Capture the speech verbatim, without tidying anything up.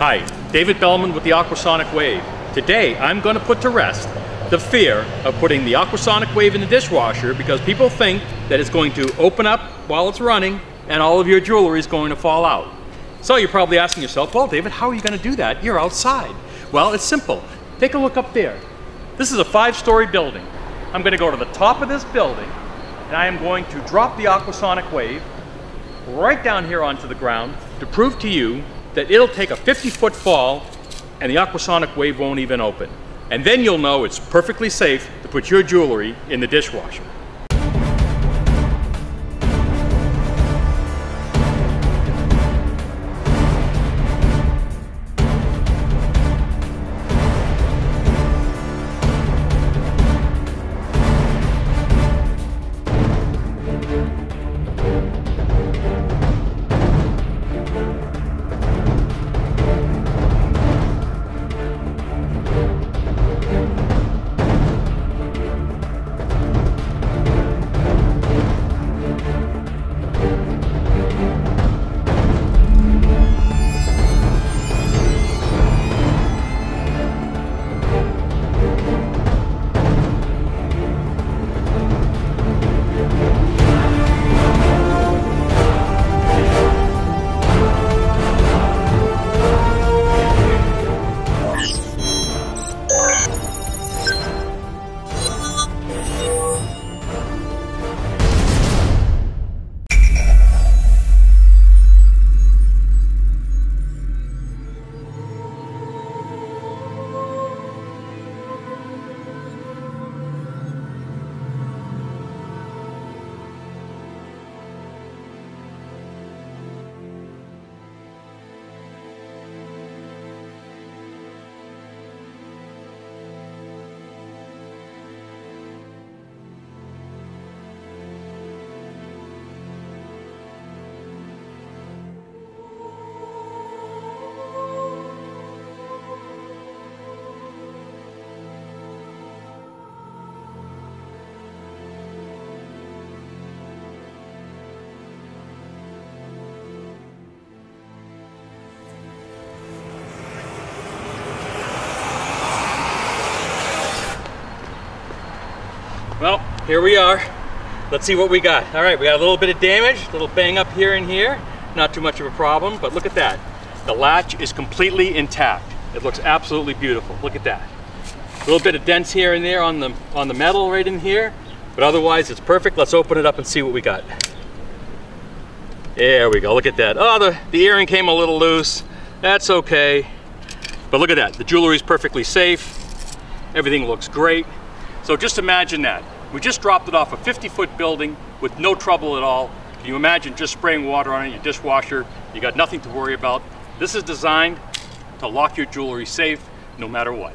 Hi, David Bellman with the Aquasonic Wave. Today, I'm going to put to rest the fear of putting the Aquasonic Wave in the dishwasher because people think that it's going to open up while it's running and all of your jewelry is going to fall out. So you're probably asking yourself, well, David, how are you going to do that? You're outside. Well, it's simple. Take a look up there. This is a five-story building. I'm going to go to the top of this building and I am going to drop the Aquasonic Wave right down here onto the ground to prove to you that it'll take a fifty-foot fall and the Aquasonic Wave won't even open. And then you'll know it's perfectly safe to put your jewelry in the dishwasher. Well, here we are. Let's see what we got. All right, we got a little bit of damage, a little bang up here and here. Not too much of a problem, but look at that. The latch is completely intact. It looks absolutely beautiful. Look at that. A little bit of dents here and there on the, on the metal right in here, but otherwise it's perfect. Let's open it up and see what we got. There we go, look at that. Oh, the, the earring came a little loose. That's okay. But look at that, the jewelry's perfectly safe. Everything looks great. So just imagine that. We just dropped it off a fifty-foot building with no trouble at all. Can you imagine just spraying water on it in your dishwasher? You got nothing to worry about. This is designed to lock your jewelry safe no matter what.